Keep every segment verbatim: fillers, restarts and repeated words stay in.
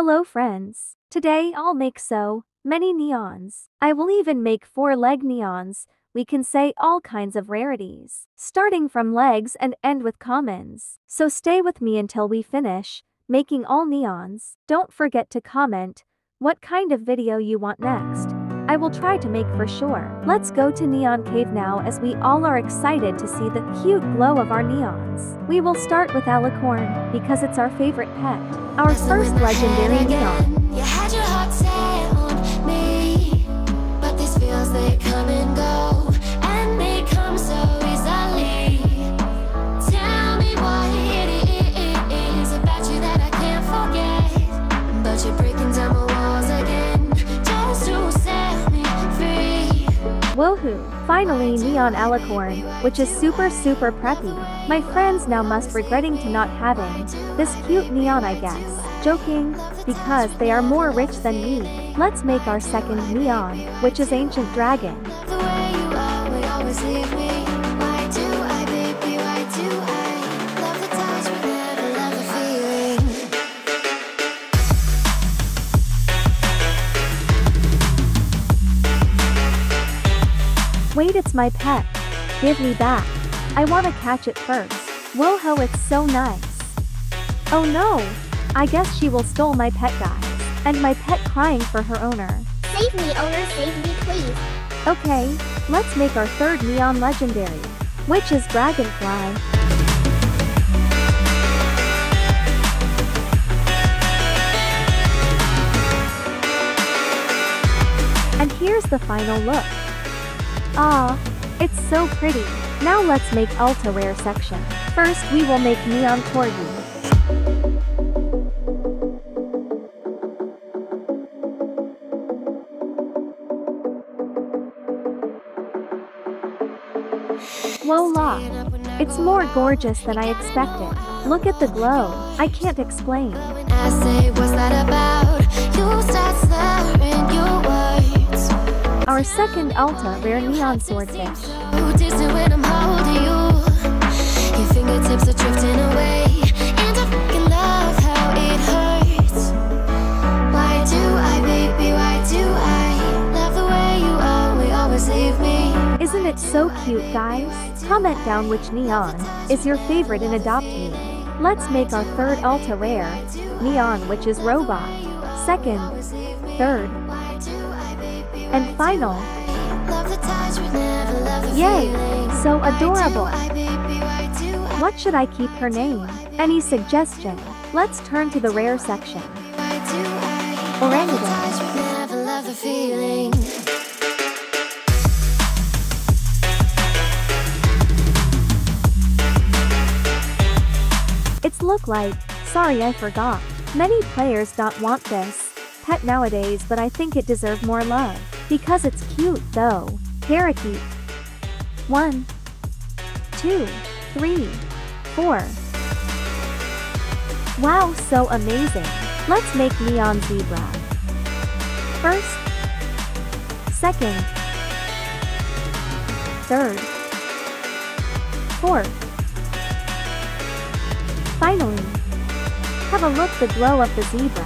Hello friends. Today I'll make so many neons. I will even make four leg neons. We can say all kinds of rarities, starting from legs and end with commons. So stay with me until we finish making all neons. Don't forget to comment what kind of video you want next. I will try to make for sure. Let's go to Neon Cave now as we all are excited to see the cute glow of our neons. We will start with Alicorn because it's our favorite pet. Our first legendary neon. You had your heart set on me, but these feels they come and go, and they come so easily. Tell me why it is about you that I can't forget, but you're breaking down my walls again just to set me free. Woohoo! Finally, Neon Alicorn, which is super super preppy. My friends now must regretting to not having this cute neon, I guess. Joking, because they are more rich than me. Let's make our second neon, which is Ancient Dragon. Wait, it's my pet. Give me back. I want to catch it first. Whoa-ho, it's so nice. Oh no! I guess she will stole my pet, guys. And my pet crying for her owner. Save me, owner, save me, please. Okay, let's make our third neon legendary, which is Dragonfly. And here's the final look. Ah, it's so pretty. Now let's make ultra rare section. First we will make Neon Corgi. Voila! It's more gorgeous than I expected. Look at the glow. I can't explain. I say, what's that about? You start slurring your words. Our second Ultra Rare Neon Swordfish. Isn't it so cute, guys? Comment down which neon is your favorite in Adopt Me. Let's make our third Ultra Rare Neon, which is Robot. Second, third, and final. Yay! So adorable! What should I keep her name? Any suggestion? Let's turn to the rare section. Orangutan. It's look like, sorry I forgot. Many players don't want this pet nowadays, but I think it deserves more love. Because it's cute though. Parakeet. One, two, three, four. Wow, so amazing. Let's make Neon Zebra. First, second, third, fourth. Finally, have a look at the glow of the zebra.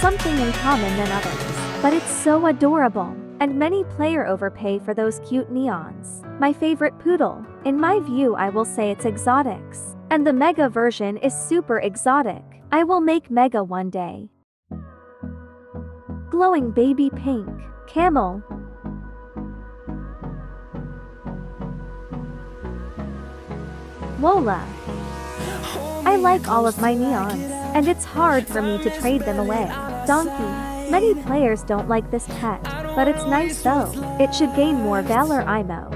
Something in common than others, but it's so adorable. And many player overpay for those cute neons. My favorite Poodle. In my view, I will say it's exotics. And the Mega version is super exotic. I will make Mega one day. Glowing baby pink. Camel. Wola. I like all of my neons. And it's hard for me to trade them away. Donkey. Many players don't like this pet. But it's nice though. It should gain more valor, I M O.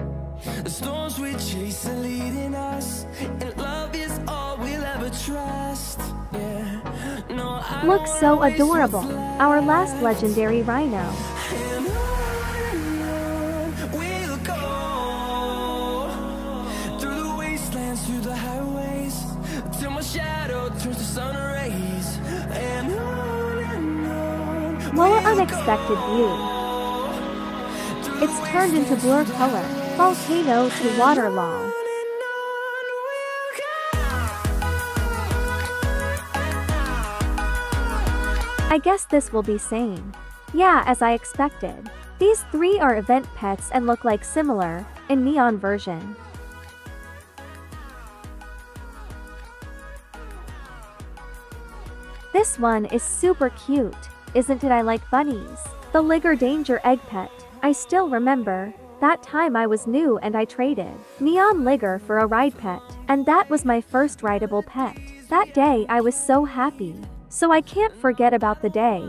The storms we chase are leading us, and love is all we'll ever trust. Yeah. No, looks so adorable. Our last legendary rhino. And on we'll go through the wastelands, through the highways, till my shadow turns to sun rays. And on well, an unexpected view. It's turned into blur color, volcano to water law. I guess this will be sane. Yeah, as I expected. These three are event pets and look like similar, in neon version. This one is super cute, isn't it? I like bunnies. The Ligger Danger Egg Pet. I still remember that time I was new and I traded Neon Ligger for a ride pet, and that was my first rideable pet. That day I was so happy, so I can't forget about the day.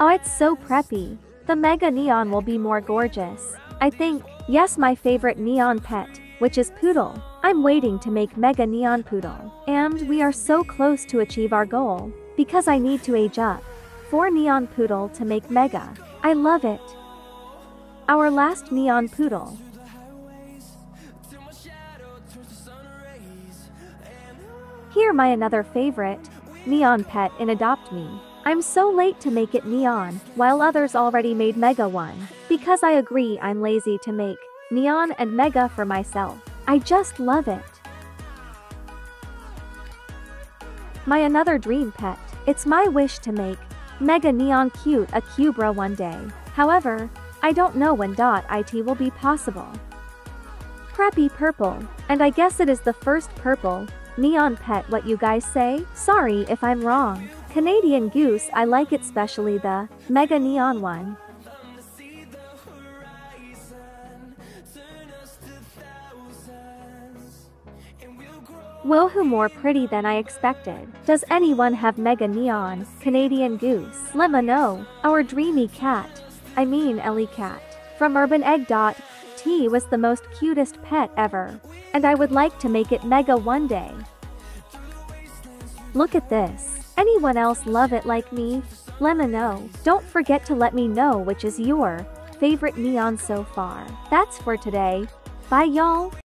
Oh, it's so preppy. The Mega Neon will be more gorgeous, I think. Yes, my favorite neon pet, which is Poodle. I'm waiting to make Mega Neon Poodle. And we are so close to achieve our goal, because I need to age up for Neon Poodle to make Mega. I love it. Our last Neon Poodle. Here my another favorite neon pet in Adopt Me. I'm so late to make it neon, while others already made Mega one, because I agree I'm lazy to make neon and Mega for myself. I just love it. My another dream pet. It's my wish to make Mega Neon Cute a Cubra one day. However, I don't know when .it will be possible. Preppy purple. And I guess it is the first purple neon pet, what you guys say? Sorry if I'm wrong. Canadian Goose, I like it, especially the Mega Neon one. Woohoo, more pretty than I expected. Does anyone have Mega Neon Canadian Goose? Let me know. Our dreamy cat, I mean Ellie Cat, from Urban Egg Dot, T was the most cutest pet ever, and I would like to make it Mega one day. Look at this. Anyone else love it like me? Let me know. Don't forget to let me know which is your favorite neon so far. That's for today. Bye y'all.